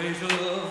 treasure.